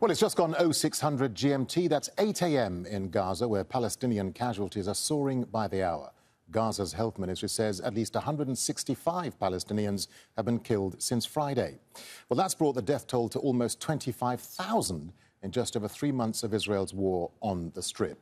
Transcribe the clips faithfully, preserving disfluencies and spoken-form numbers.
Well, it's just gone oh six hundred G M T. That's eight a m in Gaza, where Palestinian casualties are soaring by the hour. Gaza's health ministry says at least one hundred sixty-five Palestinians have been killed since Friday. Well, that's brought the death toll to almost twenty-five thousand in just over three months of Israel's war on the Strip.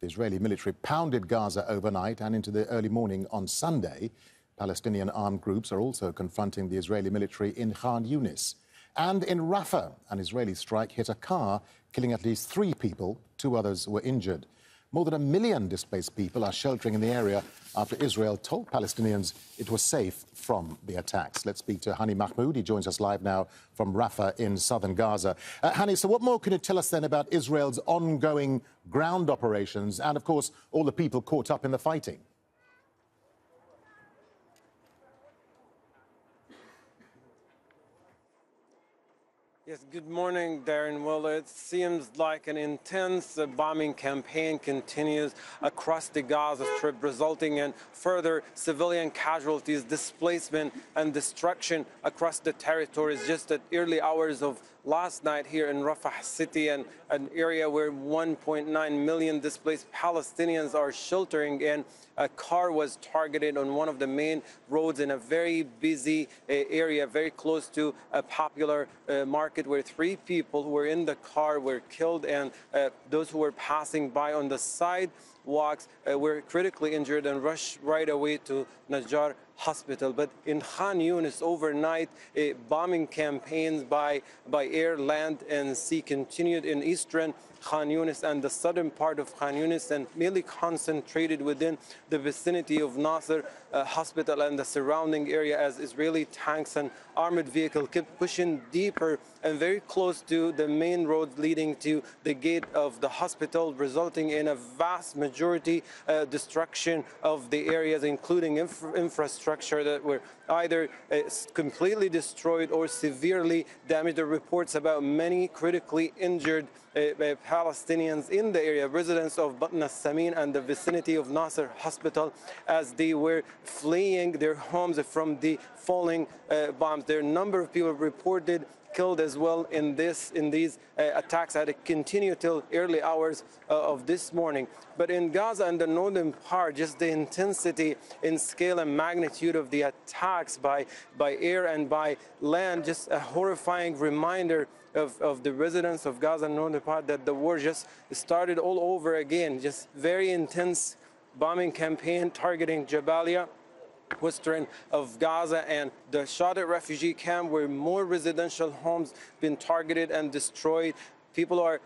The Israeli military pounded Gaza overnight and into the early morning on Sunday. Palestinian armed groups are also confronting the Israeli military in Khan Younis. And in Rafah, an Israeli strike hit a car, killing at least three people. Two others were injured. More than a million displaced people are sheltering in the area after Israel told Palestinians it was safe from the attacks. Let's speak to Hani Mahmoud. He joins us live now from Rafah in southern Gaza. Uh, Hani, so what more can you tell us then about Israel's ongoing ground operations and, of course, all the people caught up in the fighting? Yes, good morning, Darren. Well, it seems like an intense uh, bombing campaign continues across the Gaza Strip, resulting in further civilian casualties, displacement and destruction across the territories. Just at early hours of last night here in Rafah city, and an area where one point nine million displaced Palestinians are sheltering in, a car was targeted on one of the main roads in a very busy uh, area, very close to a popular uh, market, where three people who were in the car were killed, and uh, those who were passing by on the sidewalks uh, were critically injured and rushed right away to Najjar Hospital. But in Khan Younis overnight, uh, bombing campaigns by, by air, land and sea continued in eastern Khan Younis and the southern part of Khan Younis, and mainly concentrated within the vicinity of Nasser uh, Hospital and the surrounding area, as Israeli tanks and armored vehicles kept pushing deeper and very close to the main road leading to the gate of the hospital, resulting in a vast majority uh, destruction of the areas, including inf infrastructure that were either uh, completely destroyed or severely damaged. There are reports about many critically injured uh, uh, Palestinians in the area, residents of Batna Samin and the vicinity of Nasser Hospital, as they were fleeing their homes from the falling uh, bombs. There are a number of people reported killed as well in this in these uh, attacks that continued till early hours uh, of this morning. But in Gaza and the northern part, just the intensity in scale and magnitude of the attacks by by air and by land, just a horrifying reminder of, of the residents of Gaza and northern part that the war just started all over again. Just very intense bombing campaign targeting Jabalia, western of Gaza, and the Shati refugee camp, where more residential homes been targeted and destroyed. People are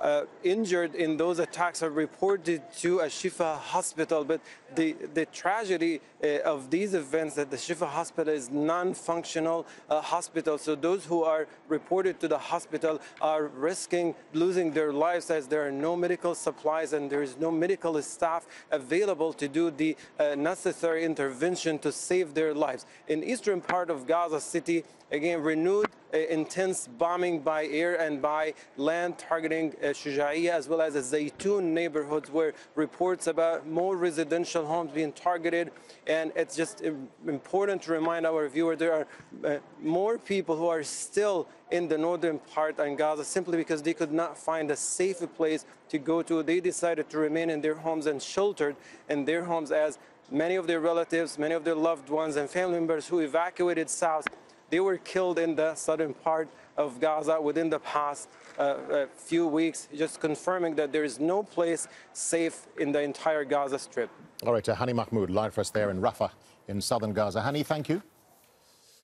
uh, injured in those attacks are reported to a Shifa hospital. But the, the tragedy uh, of these events, that the Shifa hospital is non-functional uh, hospital. So those who are reported to the hospital are risking losing their lives, as there are no medical supplies and there is no medical staff available to do the uh, necessary intervention to save their lives. In eastern part of Gaza city, again, renewed uh, intense bombing by air and by land, targeting uh, Shuja'iya as well as the Zaytun neighborhoods, where reports about more residential homes being targeted. And it's just uh, important to remind our viewers there are uh, more people who are still in the northern part of Gaza simply because they could not find a safer place to go to. They decided to remain in their homes and sheltered in their homes, as many of their relatives, many of their loved ones and family members who evacuated south, they were killed in the southern part of Gaza within the past uh, uh, few weeks, just confirming that there is no place safe in the entire Gaza Strip. All right, uh, Hani Mahmoud, live for us there in Rafah in southern Gaza. Hani, thank you.